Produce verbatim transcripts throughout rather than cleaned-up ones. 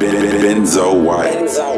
Benzo White. Benzo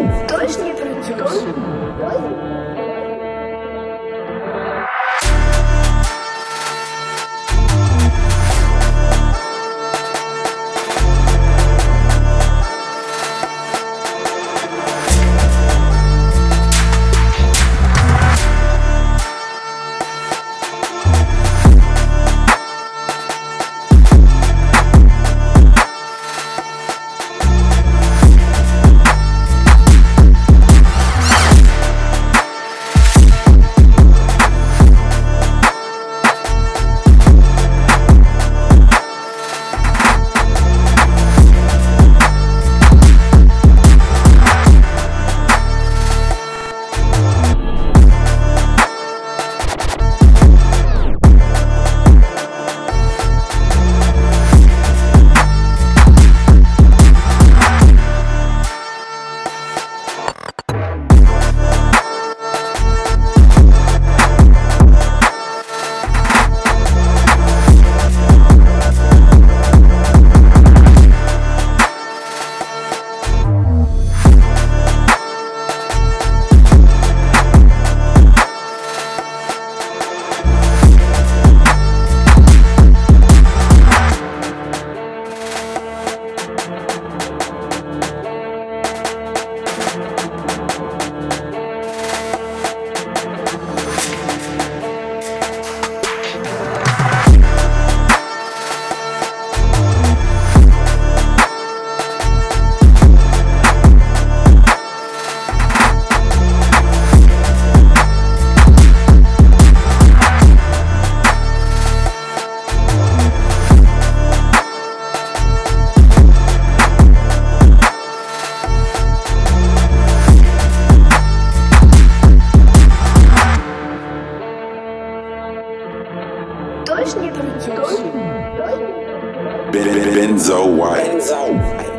White.